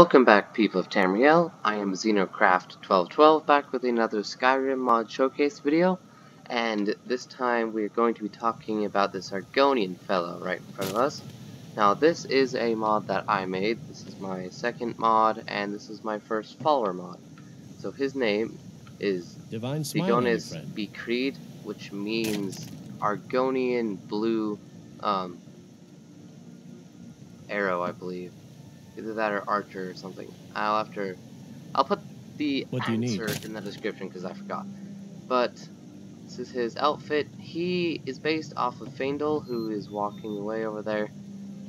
Welcome back, people of Tamriel. I am Xenocraft1212 back with another Skyrim mod showcase video, and this time we're going to be talking about this Argonian fellow right in front of us. Now this is a mod that I made. This is my second mod, and this is my first follower mod. So his name is SiigonisBiiKriid, which means Argonian blue arrow, I believe. Either that or archer or something. I'll put the answer in the description because I forgot. But this is his outfit. He is based off of Faendal, who is walking away over there.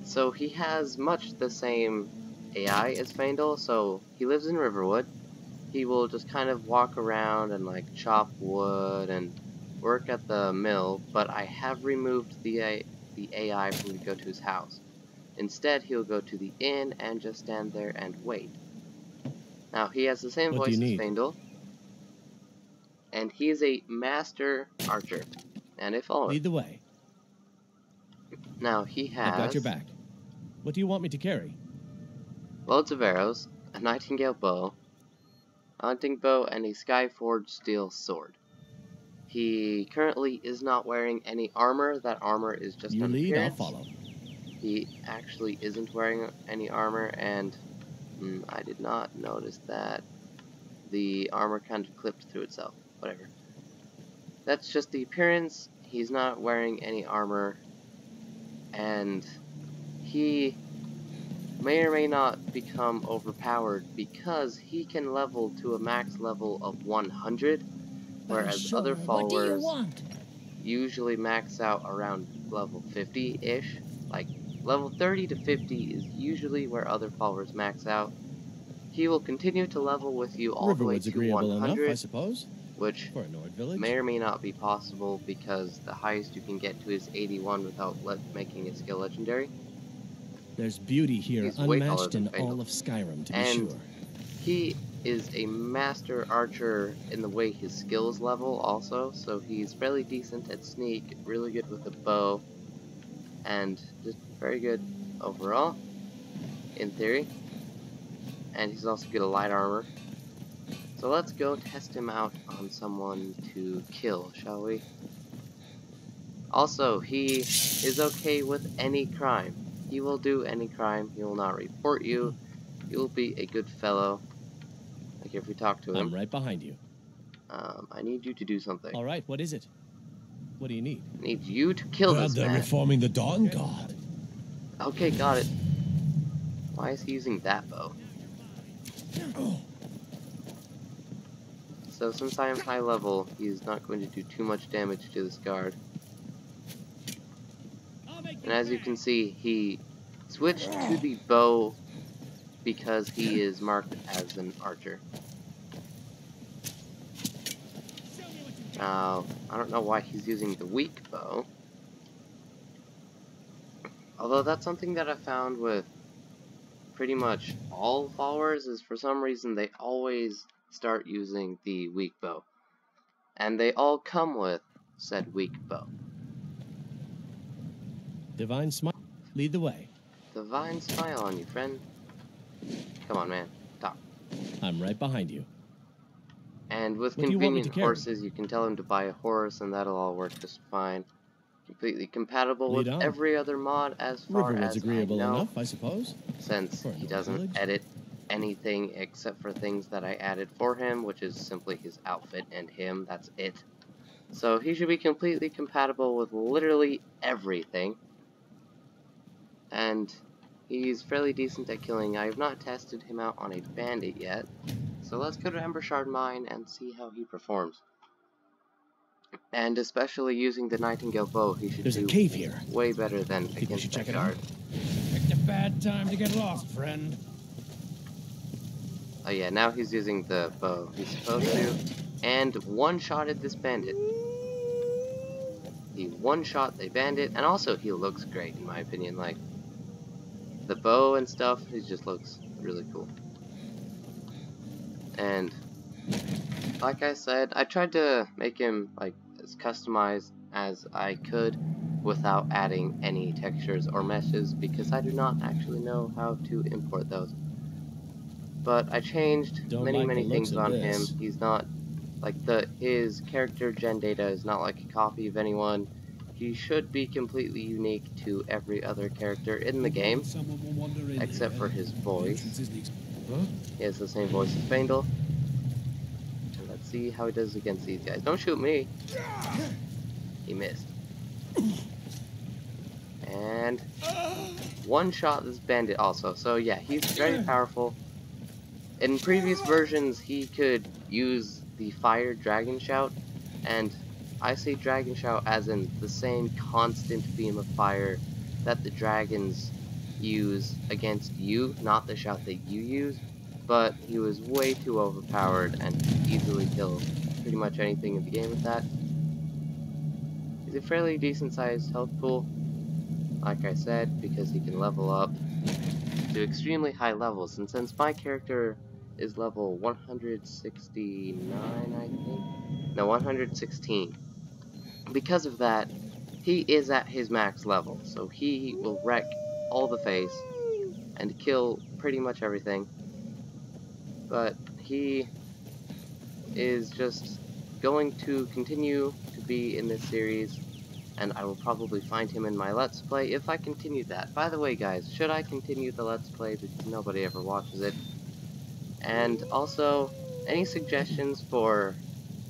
So he has much the same AI as Faendal. So he lives in Riverwood. He will just kind of walk around and like chop wood and work at the mill. But I have removed the AI from to go to his house. Instead, he'll go to the inn and just stand there and wait. Now, he has the same voice as Faendal, and he is a master archer and a follower. Lead the way. Now, he has... I've got your back. What do you want me to carry? Loads of arrows, a nightingale bow, a hunting bow, and a skyforged steel sword. He currently is not wearing any armor. That armor is just an appearance. You lead, I'll follow. He actually isn't wearing any armor, and I did not notice that the armor kind of clipped through itself. Whatever. That's just the appearance. He's not wearing any armor, and he may or may not become overpowered because he can level to a max level of 100, whereas other followers usually max out around level 50-ish. Like, level 30 to 50 is usually where other followers max out. He will continue to level with you all the way to 100, enough, I suppose, which may or may not be possible because the highest you can get to is 81 without making a skill legendary. There's beauty here, he's unmatched in all of Skyrim, to be sure. He is a master archer in the way his skills level also, so he's fairly decent at sneak, really good with the bow, and just very good overall, in theory. And he's also good at light armor. So let's go test him out on someone to kill, shall we? Also, he is okay with any crime. He will do any crime. He will not report you. He will be a good fellow. Like if we talk to him. I'm right behind you. I need you to do something. All right, what is it? What do you need? I need you to kill this man. They're reforming the Dawn God. Okay, got it. Why is he using that bow? So since I am high level, he's not going to do too much damage to this guard. And as you can see, he switched to the bow because he is marked as an archer. Now, I don't know why he's using the weak bow. Although that's something that I found with pretty much all followers, is for some reason they always start using the weak bow. And they all come with said weak bow. Divine smile, lead the way. Divine smile on you, friend. Come on, man, talk. I'm right behind you. And with convenient horses, you can tell him to buy a horse, and that'll all work just fine. Completely compatible with every other mod, as far as I know, I suppose, since he doesn't edit anything except for things that I added for him, which is simply his outfit and him. That's it. So he should be completely compatible with literally everything. And he's fairly decent at killing. I have not tested him out on a bandit yet. So let's go to Embershard Mine and see how he performs. And especially using the nightingale bow, he should do way better than against the guard. Picked a bad time to get lost, friend. Oh yeah, now he's using the bow he's supposed to. And one-shotted this bandit. He one-shot the bandit, and also he looks great in my opinion. Like, the bow and stuff, he just looks really cool. And, like I said, I tried to make him, like, as customized as I could without adding any textures or meshes because I do not actually know how to import those. but I changed many things on him. He's not like his character gen data is not like a copy of anyone. He should be completely unique to every other character in the game, except for his voice. He has the same voice as Faendal. And let's see how he does against these guys. Don't shoot me! He missed. And one shot this bandit also. So yeah, he's very powerful. In previous versions, he could use the fire dragon shout, and I say dragon shout as in the same constant beam of fire that the dragons use against you, not the shout that you use, but he was way too overpowered and easily killed pretty much anything in the game with that. He's a fairly decent sized health pool, like I said, because he can level up to extremely high levels, and since my character is level 169, I think? No, 116. Because of that, he is at his max level, so he will wreck all the face and kill pretty much everything. But he is just going to continue to be in this series, and I will probably find him in my Let's Play if I continue that. By the way, guys, should I continue the Let's Play, because nobody ever watches it? And also, any suggestions for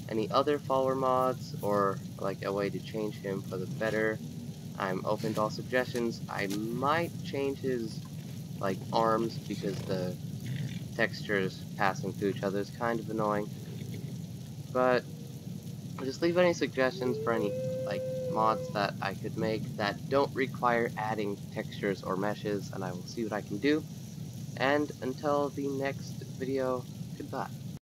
any other follower mods, or like a way to change him for the better, I'm open to all suggestions. I might change his like arms, because the textures passing through each other is kind of annoying. But just leave any suggestions for any like mods that I could make that don't require adding textures or meshes, and I will see what I can do. And until the next video, goodbye.